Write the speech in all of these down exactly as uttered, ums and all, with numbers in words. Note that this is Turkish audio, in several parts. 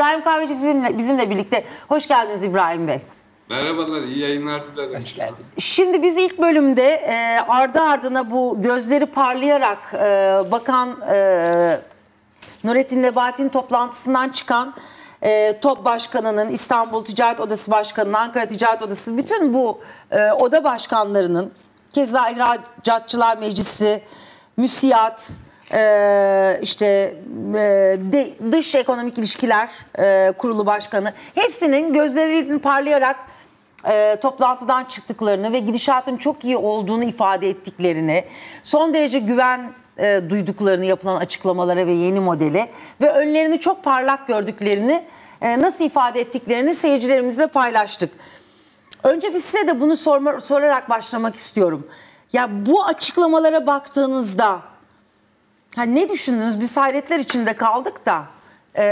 İbrahim Kahveci bizimle, bizimle birlikte. Hoş geldiniz İbrahim Bey. Merhabalar, iyi yayınlar dilerim. Şimdi biz ilk bölümde e, ardı ardına bu gözleri parlayarak e, bakan e, Nurettin Nebati'nin toplantısından çıkan e, T O B Başkanı'nın, İstanbul Ticaret Odası Başkanı'nın, Ankara Ticaret Odası, bütün bu e, oda başkanlarının, keza İhracatçılar Meclisi, müsiyat, Ee, işte e, de, dış ekonomik ilişkiler e, kurulu başkanı, hepsinin gözlerini parlayarak e, toplantıdan çıktıklarını ve gidişatın çok iyi olduğunu ifade ettiklerini, son derece güven e, duyduklarını yapılan açıklamalara ve yeni modele ve önlerini çok parlak gördüklerini e, nasıl ifade ettiklerini seyircilerimizle paylaştık. Önce biz size de bunu sorma, sorarak başlamak istiyorum. Ya bu açıklamalara baktığınızda ha, ne düşündünüz? Biz hayretler içinde kaldık da e,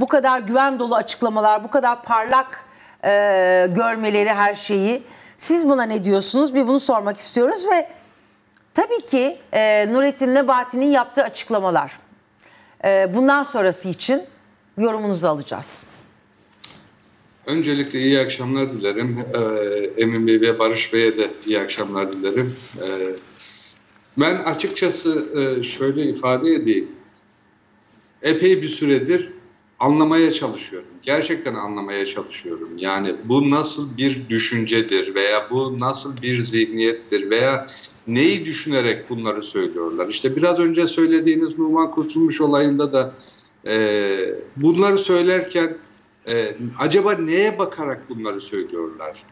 bu kadar güven dolu açıklamalar, bu kadar parlak e, görmeleri her şeyi. Siz buna ne diyorsunuz? Bir bunu sormak istiyoruz ve tabii ki e, Nurettin Nebati'nin yaptığı açıklamalar. E, bundan sonrası için yorumunuzu alacağız. Öncelikle iyi akşamlar dilerim. E, Emin Bey ve Barış Bey'e de iyi akşamlar dilerim. E, Ben açıkçası şöyle ifade edeyim, epey bir süredir anlamaya çalışıyorum, gerçekten anlamaya çalışıyorum. Yani bu nasıl bir düşüncedir veya bu nasıl bir zihniyettir veya neyi düşünerek bunları söylüyorlar. İşte biraz önce söylediğiniz Numan Kurtulmuş olayında da bunları söylerken acaba neye bakarak bunları söylüyorlar?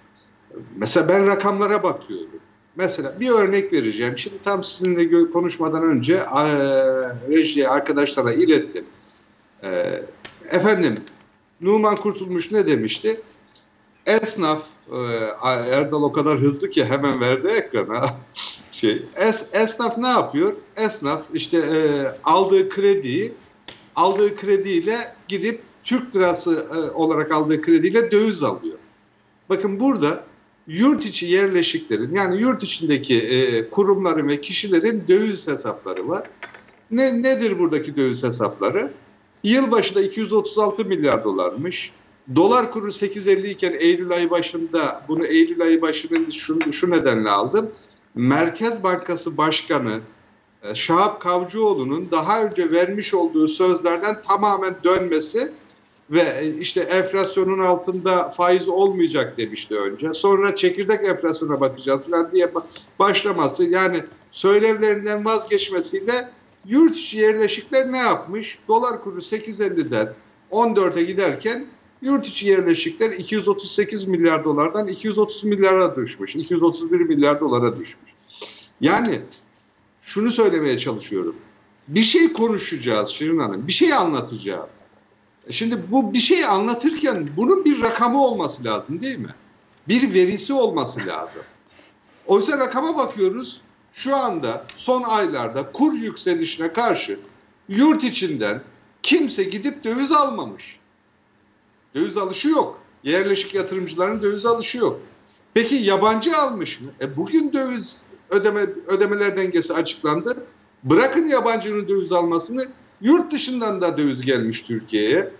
Mesela ben rakamlara bakıyorum. Mesela bir örnek vereceğim. Şimdi tam sizinle konuşmadan önce e, rejiye arkadaşlara ilettim. E, efendim, Numan Kurtulmuş ne demişti? Esnaf, e, Erdal o kadar hızlı ki hemen verdi ekrana. şey, es, esnaf ne yapıyor? Esnaf işte e, aldığı krediyi, aldığı krediyle gidip Türk lirası e, olarak aldığı krediyle döviz alıyor. Bakın burada yurt içi yerleşiklerin, yani yurt içindeki e, kurumların ve kişilerin döviz hesapları var. Ne, nedir buradaki döviz hesapları? Yılbaşında iki yüz otuz altı milyar dolarmış. Dolar kuru sekiz elli iken Eylül ayı başında, bunu Eylül ayı başında şu, şu nedenle aldım. Merkez Bankası Başkanı e, Şahap Kavcıoğlu'nun daha önce vermiş olduğu sözlerden tamamen dönmesi ve işte enflasyonun altında faiz olmayacak demişti önce. Sonra çekirdek enflasyona bakacağız falan diye başlaması, yani söylevlerinden vazgeçmesiyle yurt içi yerleşikler ne yapmış? Dolar kuru sekiz elliden on dört'e giderken yurt içi yerleşikler iki yüz otuz sekiz milyar dolardan iki yüz otuz milyara düşmüş. iki yüz otuz bir milyar dolara düşmüş. Yani şunu söylemeye çalışıyorum. Bir şey konuşacağız Şirin Hanım. Bir şey anlatacağız. Şimdi bu bir şey anlatırken bunun bir rakamı olması lazım değil mi? Bir verisi olması lazım. Oysa rakama bakıyoruz, şu anda son aylarda kur yükselişine karşı yurt içinden kimse gidip döviz almamış. Döviz alışı yok. Yerleşik yatırımcıların döviz alışı yok. Peki yabancı almış mı? E bugün döviz ödeme, ödemeler dengesi açıklandı. Bırakın yabancının döviz almasını, yurt dışından da döviz gelmiş Türkiye'ye.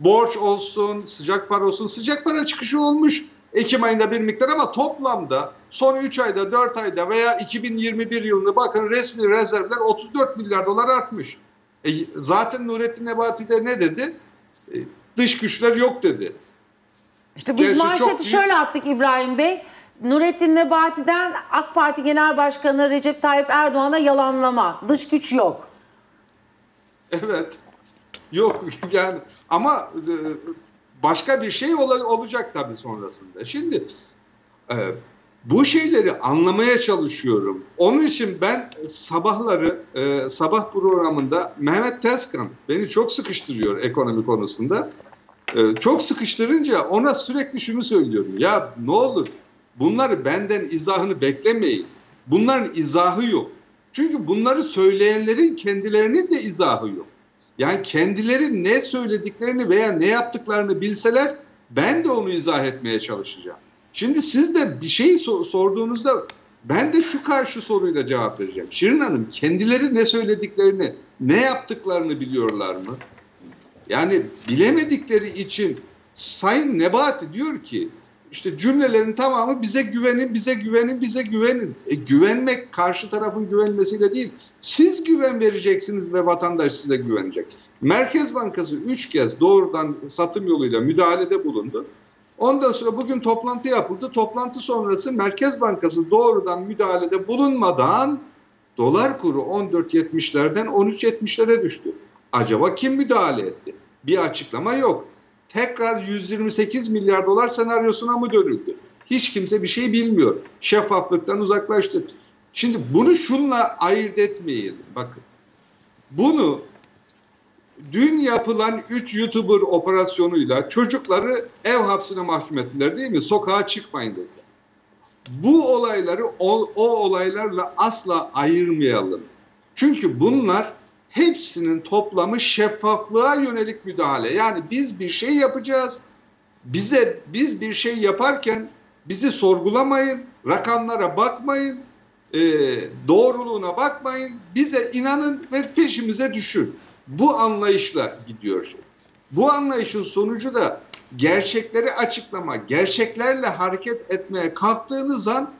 Borç olsun, sıcak para olsun, sıcak para çıkışı olmuş Ekim ayında bir miktar, ama toplamda son üç ayda, dört ayda veya iki bin yirmi bir yılını bakın, resmi rezervler otuz dört milyar dolar artmış. E, zaten Nurettin Nebati de ne dedi? E, dış güçler yok dedi. İşte biz manşeti şöyle attık İbrahim Bey. Nurettin Nebati'den AK Parti Genel Başkanı Recep Tayyip Erdoğan'a yalanlama. Dış güç yok. Evet. Yok yani, ama başka bir şey olacak tabii sonrasında. Şimdi bu şeyleri anlamaya çalışıyorum. Onun için ben sabahları, sabah programında Mehmet Tezkan beni çok sıkıştırıyor ekonomi konusunda. Çok sıkıştırınca ona sürekli şunu söylüyorum. Ya ne olur bunları benden izahını beklemeyin. Bunların izahı yok. Çünkü bunları söyleyenlerin kendilerinin de izahı yok. Yani kendileri ne söylediklerini veya ne yaptıklarını bilseler ben de onu izah etmeye çalışacağım. Şimdi siz de bir şey sorduğunuzda ben de şu karşı soruyla cevap vereceğim. Şirin Hanım, kendileri ne söylediklerini, ne yaptıklarını biliyorlar mı? Yani bilemedikleri için Sayın Nebati diyor ki işte cümlelerin tamamı bize güvenin, bize güvenin, bize güvenin. E, güvenmek karşı tarafın güvenmesiyle değil. Siz güven vereceksiniz ve vatandaş size güvenecek. Merkez Bankası üç kez doğrudan satım yoluyla müdahalede bulundu. Ondan sonra bugün toplantı yapıldı. Toplantı sonrası Merkez Bankası doğrudan müdahalede bulunmadan dolar kuru on dört yetmişlerden on üç yetmişlere düştü. Acaba kim müdahale etti? Bir açıklama yok. Tekrar yüz yirmi sekiz milyar dolar senaryosuna mı dönüldü? Hiç kimse bir şey bilmiyor. Şeffaflıktan uzaklaştık. Şimdi bunu şunla ayırt etmeyelim. Bakın. Bunu dün yapılan üç YouTuber operasyonuyla çocukları ev hapsine mahkum ettiler değil mi? Sokağa çıkmayın dediler. Bu olayları o, o olaylarla asla ayırmayalım. Çünkü bunlar hepsinin toplamı şeffaflığa yönelik müdahale. Yani biz bir şey yapacağız. Bize biz bir şey yaparken bizi sorgulamayın, rakamlara bakmayın, e, doğruluğuna bakmayın. Bize inanın ve peşimize düşün. Bu anlayışla gidiyor. Bu anlayışın sonucu da gerçekleri açıklama, gerçeklerle hareket etmeye kalktığınız an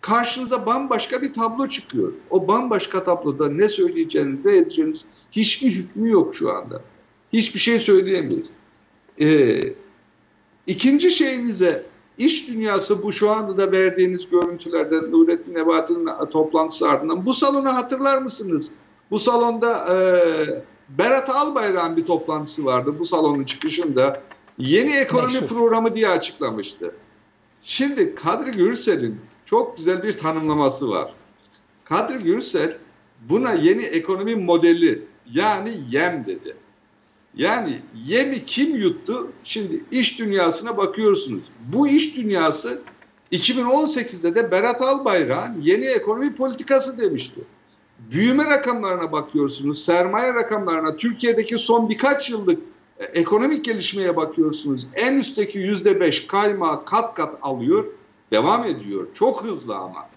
karşınıza bambaşka bir tablo çıkıyor. O bambaşka tabloda ne söyleyeceğiniz, ne edeceğiniz hiçbir hükmü yok şu anda. Hiçbir şey söyleyemeyiz. Ee, ikinci şeyinize, iş dünyası bu şu anda da verdiğiniz görüntülerden, Nurettin Nebati'nin toplantısı ardından bu salonu hatırlar mısınız? Bu salonda e, Berat Albayrak'ın bir toplantısı vardı bu salonun çıkışında. Yeni ekonomi Meşhur. programı diye açıklamıştı. Şimdi Kadri Gürsel'in çok güzel bir tanımlaması var. Kadri Gürsel buna yeni ekonomi modeli yani yem dedi. Yani yemi kim yuttu? Şimdi iş dünyasına bakıyorsunuz. Bu iş dünyası iki bin on sekizde de Berat Albayrak'ın yeni ekonomi politikası demişti. Büyüme rakamlarına bakıyorsunuz, sermaye rakamlarına, Türkiye'deki son birkaç yıllık ekonomik gelişmeye bakıyorsunuz. En üstteki yüzde beş kaymağı kat kat alıyor, devam ediyor. Çok hızlı ama.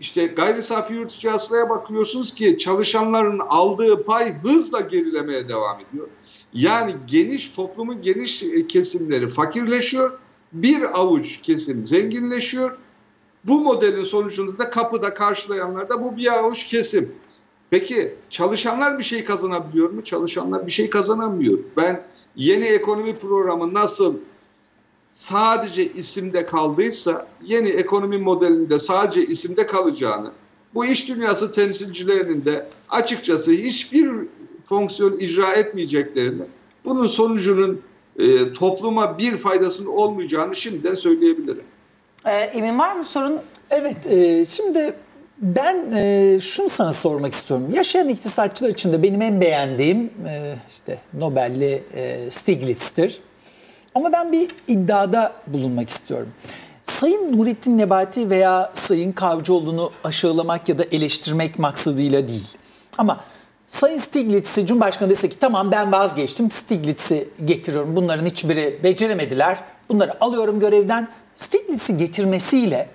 İşte gayri safi yurt içi hasılaya bakıyorsunuz ki çalışanların aldığı pay hızla gerilemeye devam ediyor. Yani geniş toplumun geniş kesimleri fakirleşiyor, bir avuç kesim zenginleşiyor. Bu modelin sonucunda da kapıda karşılayanlar da bu bir avuç kesim. Peki çalışanlar bir şey kazanabiliyor mu? Çalışanlar bir şey kazanamıyor. Ben yeni ekonomi programı nasıl sadece isimde kaldıysa yeni ekonomi modelinde sadece isimde kalacağını, bu iş dünyası temsilcilerinin de açıkçası hiçbir fonksiyon icra etmeyeceklerini, bunun sonucunun e, topluma bir faydasının olmayacağını şimdiden söyleyebilirim. Ee, emin var mı sorun? Evet, e, şimdi ben e, şunu sana sormak istiyorum. Yaşayan iktisatçılar içinde benim en beğendiğim e, işte Nobel'li e, Stiglitz'tir. Ama ben bir iddiada bulunmak istiyorum. Sayın Nurettin Nebati veya Sayın Kavcıoğlu'nu aşağılamak ya da eleştirmek maksadıyla değil. Ama Sayın Stiglitz'i Cumhurbaşkanı dese ki tamam ben vazgeçtim, Stiglitz'i getiriyorum. Bunların hiçbiri beceremediler. Bunları alıyorum görevden. Stiglitz'i getirmesiyle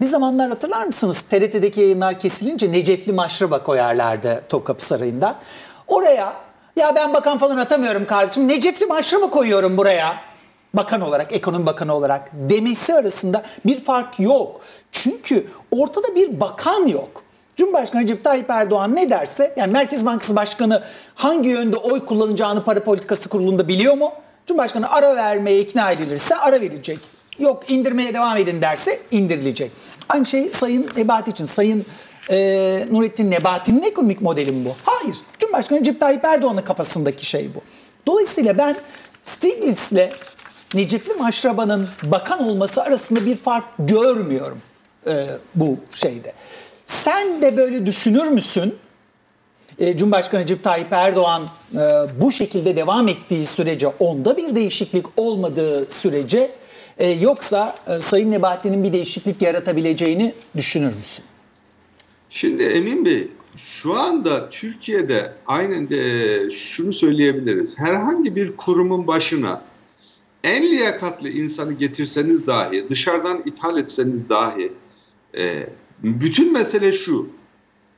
bir zamanlar hatırlar mısınız? T R T'deki yayınlar kesilince Necefli maşraba koyarlardı Topkapı Sarayı'ndan. Oraya ya ben bakan falan atamıyorum kardeşim, Necefli maşraba koyuyorum buraya bakan olarak, ekonomi bakanı olarak demesi arasında bir fark yok. Çünkü ortada bir bakan yok. Cumhurbaşkanı Recep Tayyip Erdoğan ne derse, yani Merkez Bankası Başkanı hangi yönde oy kullanacağını Para Politikası Kurulu'nda biliyor mu? Cumhurbaşkanı ara vermeye ikna edilirse ara verecek. Yok indirmeye devam edin derse indirilecek. Aynı şey Sayın Nebati için. Sayın e, Nurettin Nebati'nin ekonomik modeli mi bu? Hayır. Cumhurbaşkanı Recep Tayyip Erdoğan'ın kafasındaki şey bu. Dolayısıyla ben Stiglitz'le Necipli Maşraba'nın bakan olması arasında bir fark görmüyorum e, bu şeyde. Sen de böyle düşünür müsün? E, Cumhurbaşkanı Recep Tayyip Erdoğan e, bu şekilde devam ettiği sürece, onda bir değişiklik olmadığı sürece, Ee, yoksa e, Sayın Nebati'nin bir değişiklik yaratabileceğini düşünür müsün? Şimdi Emin Bey, şu anda Türkiye'de aynen de şunu söyleyebiliriz. Herhangi bir kurumun başına en liyakatli insanı getirseniz dahi, dışarıdan ithal etseniz dahi, e, bütün mesele şu,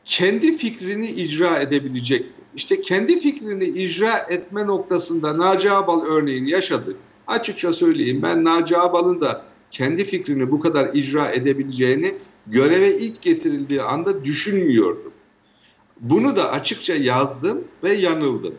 kendi fikrini icra edebilecek mi? işte kendi fikrini icra etme noktasında Naci Ağbal örneğini yaşadık. Açıkça söyleyeyim, ben Naci Ağbal'ın da kendi fikrini bu kadar icra edebileceğini göreve ilk getirildiği anda düşünmüyordum. Bunu da açıkça yazdım ve yanıldım.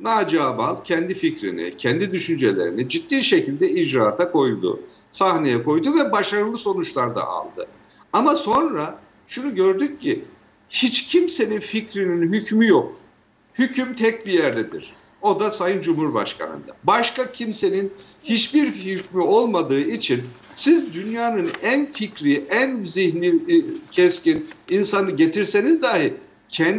Naci Ağbal kendi fikrini, kendi düşüncelerini ciddi şekilde icraata koydu, sahneye koydu ve başarılı sonuçlar da aldı. Ama sonra şunu gördük ki hiç kimsenin fikrinin hükmü yok. Hüküm tek bir yerdedir. O da Sayın Cumhurbaşkanı'nda. Başka kimsenin hiçbir hükmü olmadığı için siz dünyanın en fikri, en zihni keskin insanı getirseniz dahi kendi